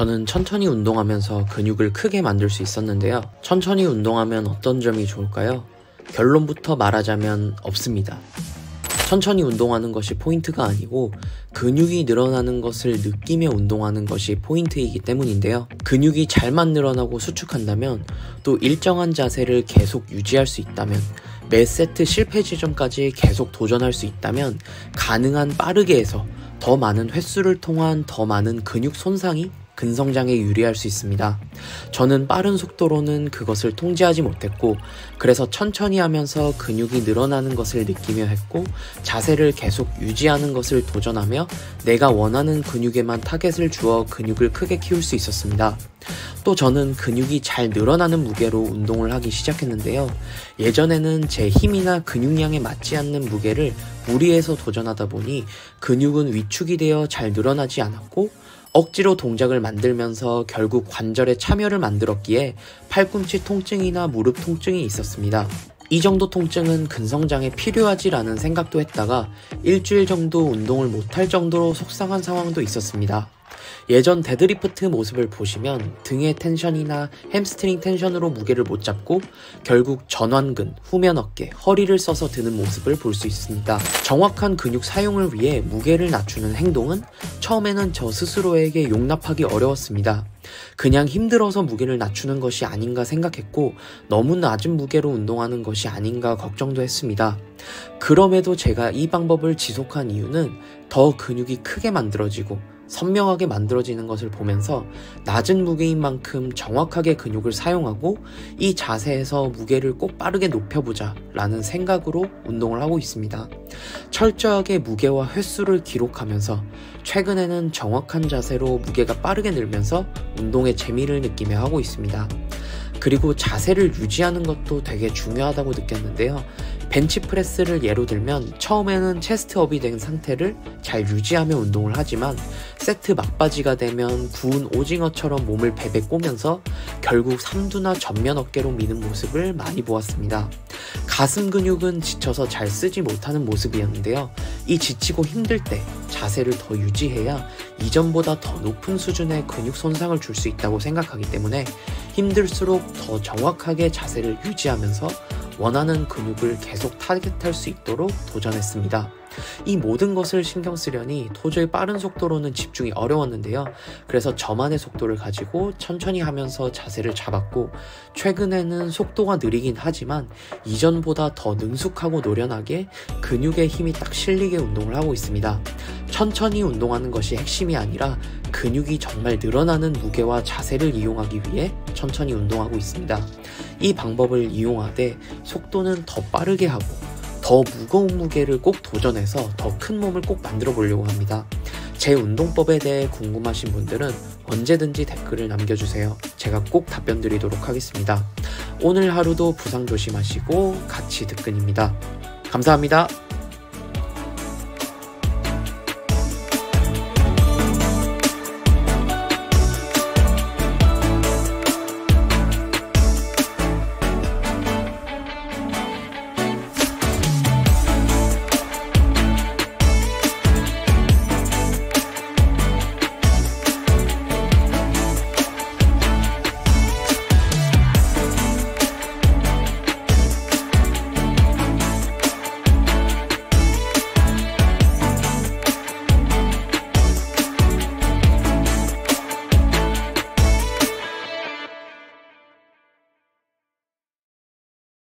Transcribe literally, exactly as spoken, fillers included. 저는 천천히 운동하면서 근육을 크게 만들 수 있었는데요. 천천히 운동하면 어떤 점이 좋을까요? 결론부터 말하자면 없습니다. 천천히 운동하는 것이 포인트가 아니고 근육이 늘어나는 것을 느끼며 운동하는 것이 포인트이기 때문인데요. 근육이 잘만 늘어나고 수축한다면, 또 일정한 자세를 계속 유지할 수 있다면, 매 세트 실패 지점까지 계속 도전할 수 있다면 가능한 빠르게 해서 더 많은 횟수를 통한 더 많은 근육 손상이 근성장에 유리할 수 있습니다. 저는 빠른 속도로는 그것을 통제하지 못했고, 그래서 천천히 하면서 근육이 늘어나는 것을 느끼며 했고, 자세를 계속 유지하는 것을 도전하며 내가 원하는 근육에만 타겟을 주어 근육을 크게 키울 수 있었습니다. 또 저는 근육이 잘 늘어나는 무게로 운동을 하기 시작했는데요. 예전에는 제 힘이나 근육량에 맞지 않는 무게를 무리해서 도전하다 보니 근육은 위축이 되어 잘 늘어나지 않았고, 억지로 동작을 만들면서 결국 관절에 참여를 만들었기에 팔꿈치 통증이나 무릎 통증이 있었습니다. 이 정도 통증은 근성장에 필요하지라는 생각도 했다가 일주일 정도 운동을 못할 정도로 속상한 상황도 있었습니다. 예전 데드리프트 모습을 보시면 등의 텐션이나 햄스트링 텐션으로 무게를 못 잡고 결국 전완근, 후면 어깨, 허리를 써서 드는 모습을 볼 수 있습니다. 정확한 근육 사용을 위해 무게를 낮추는 행동은 처음에는 저 스스로에게 용납하기 어려웠습니다. 그냥 힘들어서 무게를 낮추는 것이 아닌가 생각했고, 너무 낮은 무게로 운동하는 것이 아닌가 걱정도 했습니다. 그럼에도 제가 이 방법을 지속한 이유는 더 근육이 크게 만들어지고 선명하게 만들어지는 것을 보면서 낮은 무게인 만큼 정확하게 근육을 사용하고 이 자세에서 무게를 꼭 빠르게 높여보자 라는 생각으로 운동을 하고 있습니다. 철저하게 무게와 횟수를 기록하면서 최근에는 정확한 자세로 무게가 빠르게 늘면서 운동의 재미를 느끼며 하고 있습니다. 그리고 자세를 유지하는 것도 되게 중요하다고 느꼈는데요. 벤치프레스를 예로 들면 처음에는 체스트업이 된 상태를 잘 유지하며 운동을 하지만 세트 막바지가 되면 구운 오징어처럼 몸을 베베 꼬면서 결국 삼두나 전면 어깨로 미는 모습을 많이 보았습니다. 가슴 근육은 지쳐서 잘 쓰지 못하는 모습이었는데요. 이 지치고 힘들 때 자세를 더 유지해야 이전보다 더 높은 수준의 근육 손상을 줄 수 있다고 생각하기 때문에 힘들수록 더 정확하게 자세를 유지하면서 원하는 근육을 계속 타겟할 수 있도록 도전했습니다. 이 모든 것을 신경 쓰려니 도저히 빠른 속도로는 집중이 어려웠는데요. 그래서 저만의 속도를 가지고 천천히 하면서 자세를 잡았고, 최근에는 속도가 느리긴 하지만 이전보다 더 능숙하고 노련하게 근육의 힘이 딱 실리게 운동을 하고 있습니다. 천천히 운동하는 것이 핵심이 아니라 근육이 정말 늘어나는 무게와 자세를 이용하기 위해 천천히 운동하고 있습니다. 이 방법을 이용하되 속도는 더 빠르게 하고 더 무거운 무게를 꼭 도전해서 더 큰 몸을 꼭 만들어 보려고 합니다. 제 운동법에 대해 궁금하신 분들은 언제든지 댓글을 남겨주세요. 제가 꼭 답변 드리도록 하겠습니다. 오늘 하루도 부상 조심하시고 같이 득근입니다. 감사합니다.